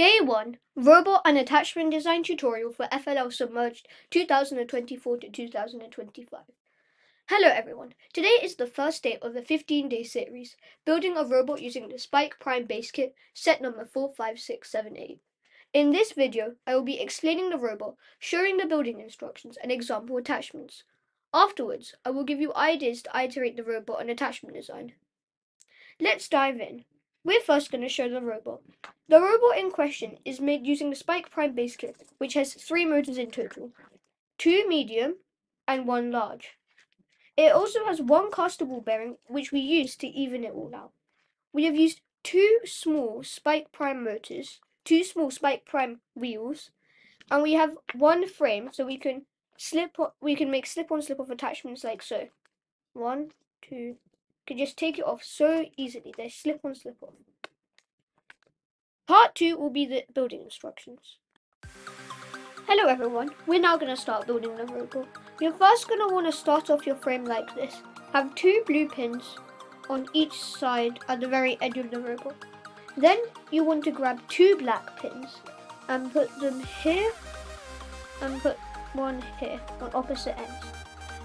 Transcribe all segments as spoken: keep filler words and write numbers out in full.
Day one, Robot and Attachment Design Tutorial for F L L Submerged twenty twenty-four to twenty twenty-five. Hello everyone, today is the first day of the fifteen day series, building a robot using the Spike Prime Base Kit, set number four five six seven eight. In this video, I will be explaining the robot, showing the building instructions and example attachments. Afterwards, I will give you ideas to iterate the robot and attachment design. Let's dive in. We're first going to show the robot. The robot in question is made using the Spike Prime Base Kit, which has three motors in total, two medium and one large. It also has one castable bearing, which we use to even it all out. We have used two small Spike Prime motors, two small Spike Prime wheels, and we have one frame, so we can slip. We can make slip-on, slip-off attachments like so. One, two. Can just take it off so easily. They slip on, slip off. Part two will be the building instructions. Hello everyone, we're now going to start building the robot. You're first going to want to start off your frame like this. Have two blue pins on each side at the very edge of the robot. Then you want to grab two black pins and put them here and put one here on opposite ends.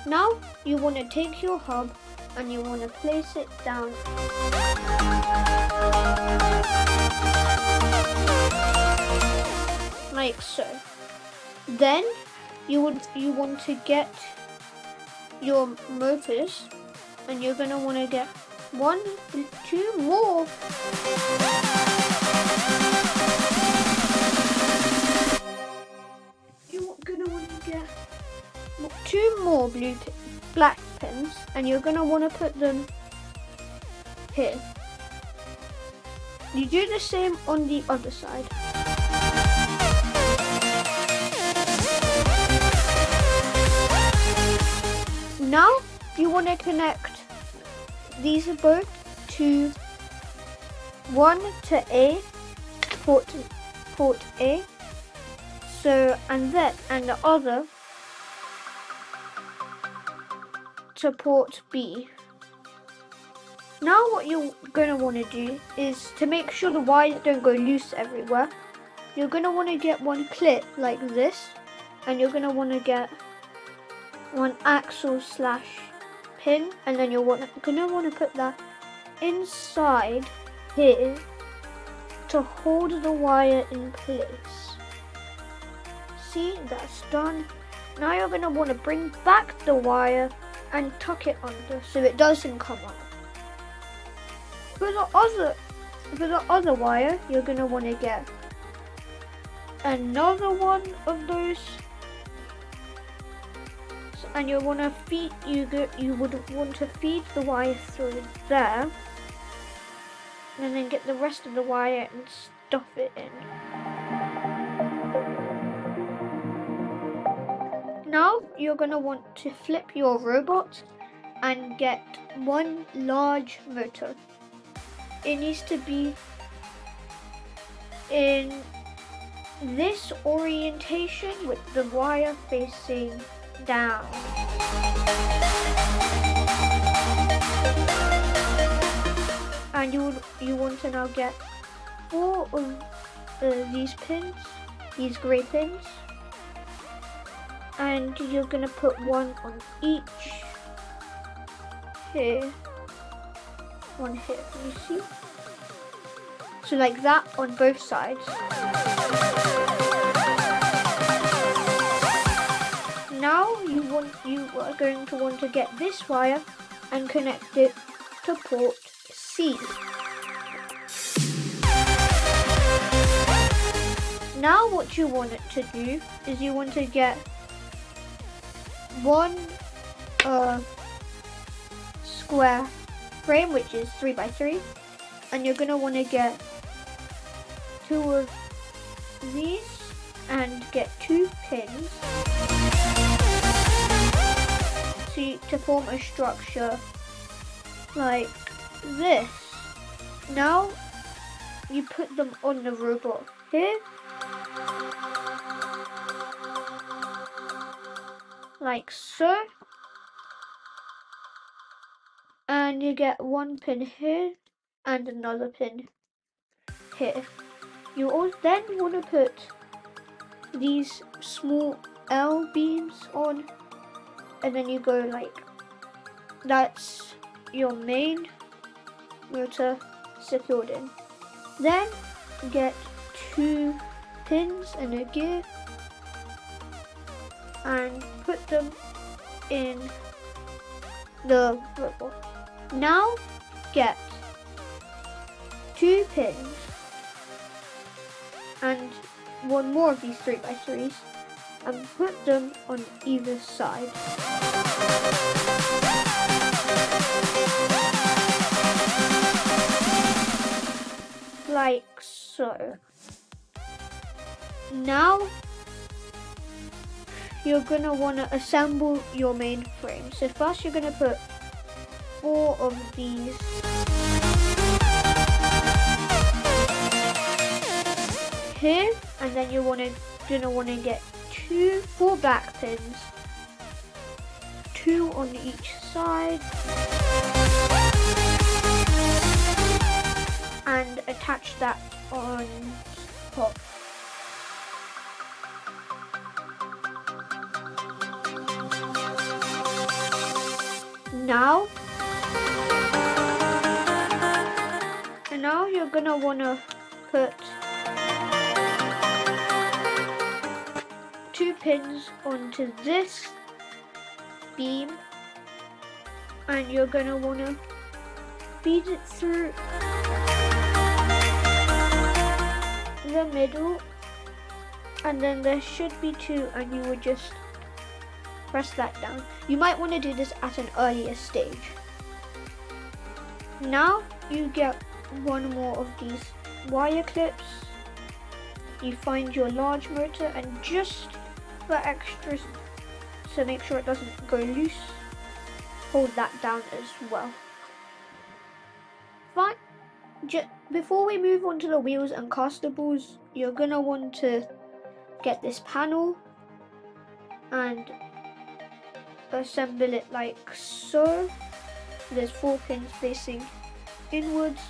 Now you want to take your hub and you want to place it down. Like so. Then you would you want to get your motors and you're gonna wanna get one and two more. You're gonna wanna get two more blue black pins and you're going to want to put them here. You do the same on the other side. Now you want to connect these both to one to A, port, port A, so and then and the other to port B. Now what you're going to want to do is to make sure the wires don't go loose everywhere. You're going to want to get one clip like this and you're going to want to get one axle slash pin and then you're going to want to put that inside here to hold the wire in place. See, that's done. Now you're going to want to bring back the wire and tuck it under so it doesn't come up. For the other, for the other wire, you're going to want to get another one of those, so, and you want to feed you go, you would want to feed the wire through there, and then get the rest of the wire and stuff it in. Now you're going to want to flip your robot and get one large motor. It needs to be in this orientation with the wire facing down. And you, you want to now get four of uh, these pins, these grey pins. And you're going to put one on each here, one here, you see? So like that on both sides. Now you want you are going to want to get this wire and connect it to port C. Now what you want it to do is you want to get one uh, square frame, which is three by three, and you're going to want to get two of these and get two pins to, to form a structure like this. Now you put them on the robot here, like so, and you get one pin here and another pin here. you all then want to put these small L beams on, and then you go like, that's your main motor secured in. Then get two pins and a gear and put them in the ripple. Now get two pins and one more of these three by threes and put them on either side. Like so. Now you're going to want to assemble your main frame. So first you're going to put four of these here, and then you're going to want to get two, four back pins, two on each side, and attach that on top. Now, and now you're gonna wanna put two pins onto this beam, and you're gonna wanna feed it through the middle, and then there should be two, and you would just press that down. You might want to do this at an earlier stage. Now you get one more of these wire clips. You find your large motor, and just for extras, to make sure it doesn't go loose, hold that down as well. But just before we move on to the wheels and castables, you're gonna want to get this panel and assemble it like so. There's four pins facing inwards.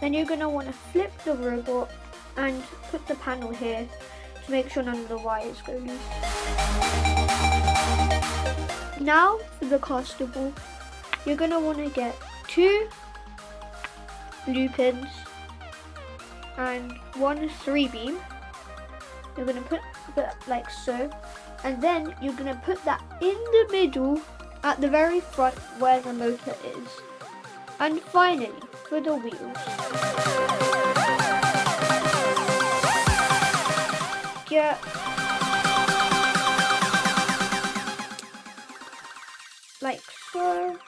Then you're going to want to flip the robot and put the panel here to make sure none of the wires go loose. Now for the castable, you're going to want to get two blue pins and one three beam. You're going to put that like so, and then you're going to put that in the middle at the very front where the motor is. And finally, for the wheels, get like so,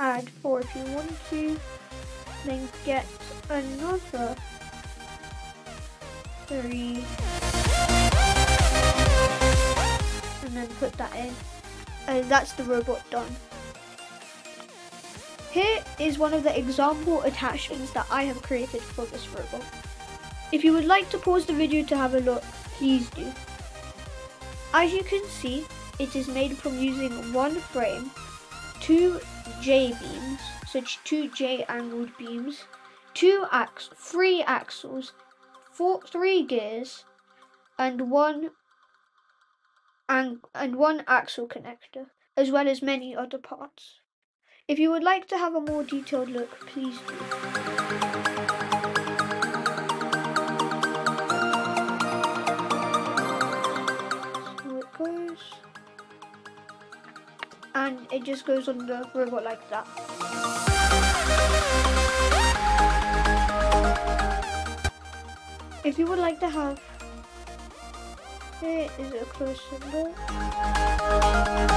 add four if you want to, then get another three, and then put that in, and that's the robot done. Here is one of the example attachments that I have created for this robot. If you would like to pause the video to have a look, please do. As you can see, it is made from using one frame, two J beams, so two J angled beams, two ax three axles, four three gears, and one And, and one axle connector, as well as many other parts. If you would like to have a more detailed look, please do. So it goes, and it just goes on the robot like that. If you would like to have Here is a closer look.